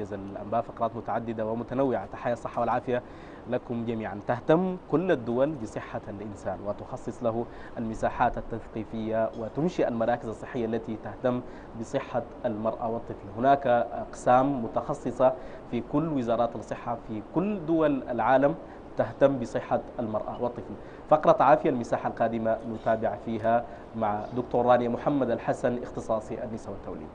موجز الأنباء، فقرات متعددة ومتنوعة. تحية الصحة والعافية لكم جميعا. تهتم كل الدول بصحة الإنسان وتخصص له المساحات التثقيفية وتنشئ المراكز الصحية التي تهتم بصحة المرأة والطفل. هناك أقسام متخصصة في كل وزارات الصحة في كل دول العالم تهتم بصحة المرأة والطفل. فقرة عافية المساحة القادمة نتابع فيها مع دكتور رانيا محمد الحسن اختصاصي النساء والتوليد.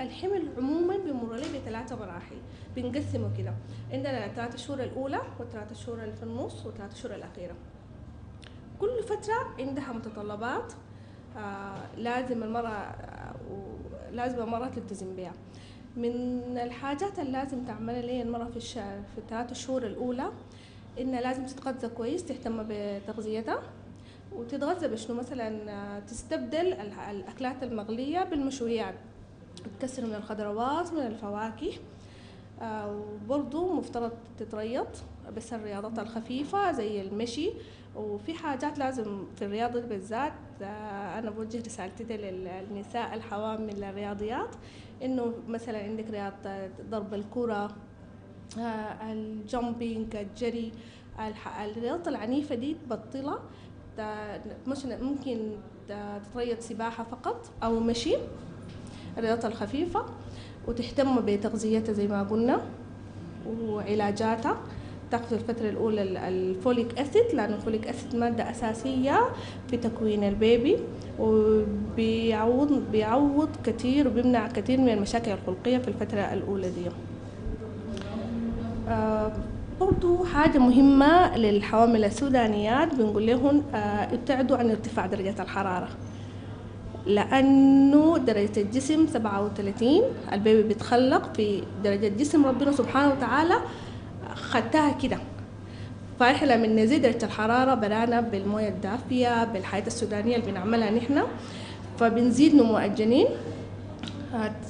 الحمل عموما بيمر لي بثلاثه مراحل بنقسمه كده، عندنا الثلاث شهور الاولى والثلاث شهور اللي في النص والثلاث شهور الاخيره. كل فتره عندها متطلبات لازم المراه تلتزم بها. من الحاجات اللي لازم تعملها لي المراه في الثلاث شهور الاولى انها لازم تتغذى كويس، تهتم بتغذيتها وتتغذى بشنو، مثلا تستبدل الاكلات المغليه بالمشويات، تكسر من الخضروات من الفواكه، وبرضه مفترض تتريض بس الرياضات الخفيفة زي المشي. وفي حاجات لازم في الرياضة بالذات، أنا بوجه رسالتي للنساء الحوامل للرياضيات، إنه مثلا عندك رياضة ضرب الكرة، الجامبينج، الجري، الرياضة العنيفة دي تبطلها، ممكن تتريض سباحة فقط أو مشي، الرياضة الخفيفة، وتهتم بتغذيتها زي ما قلنا وعلاجاتها. تاخذ الفترة الأولى الفوليك اسيد، لأن الفوليك اسيد مادة أساسية في تكوين البيبي وبيعوض كثير وبيمنع كثير من المشاكل الخلقية في الفترة الأولى دي. برضو حاجة مهمة للحوامل السودانيات بنقول لهم ابتعدوا عن ارتفاع درجة الحرارة، لأنه درجة الجسم 37، البيبي بيتخلق في درجة جسم ربنا سبحانه وتعالى خدتها كده، فاحنا لما نزيد درجة الحرارة برانا بالموية الدافية بالحياة السودانية اللي بنعملها نحن، فبنزيد نمو الجنين،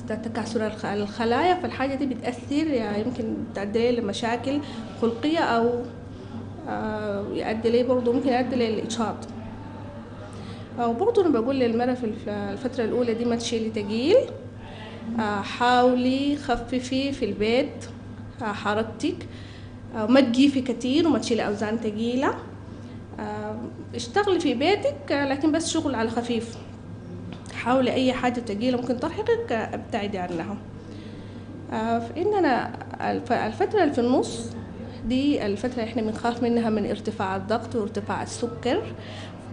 تكاثر الخلايا، فالحاجة دي بتأثر يعني يمكن تؤدي لمشاكل خلقية أو يؤدي لي برضه ممكن يؤدي للإجهاض. وبرضه أنا بقول للمرأة في الفترة الأولى دي ما تشيلي تقيل، حاولي خففي في البيت حركتك، ما تجيفي كتير وما تشيلي أوزان تقيلة، اشتغلي في بيتك لكن بس شغل على خفيف، حاولي أي حاجة تقيلة ممكن ترهقك ابتعدي عنها. فإننا الفترة اللي في النص دي الفترة احنا بنخاف منها من ارتفاع الضغط وارتفاع السكر،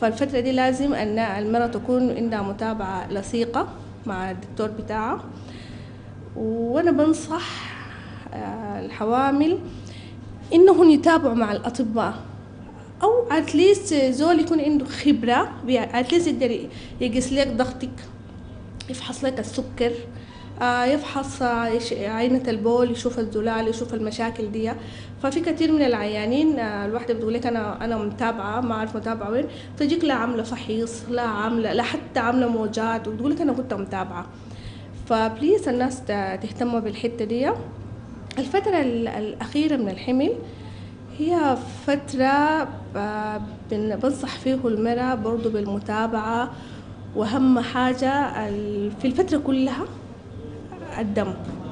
فالفترة دي لازم أن المرأة تكون عندها متابعة لصيقة مع الدكتور بتاعها. وأنا بنصح الحوامل إنهم يتابعوا مع الأطباء أو أتليست زول يكون عنده خبرة، أتليست يقدر يقيس لك ضغطك، يفحص لك السكر، يفحص عينة البول، يشوف الزلال، يشوف المشاكل دي. ففي كثير من العيانين الواحدة بتقول لك أنا متابعة ما أعرف متابعة وين، تجيك لا عاملة فحيص لا عاملة لا حتى عاملة موجات وتقول لك أنا كنت متابعة. فبليز الناس تهتم بالحتة دي. الفترة الأخيرة من الحمل هي فترة بنصح فيه المرأة برضو بالمتابعة، وأهم حاجة في الفترة كلها الدم.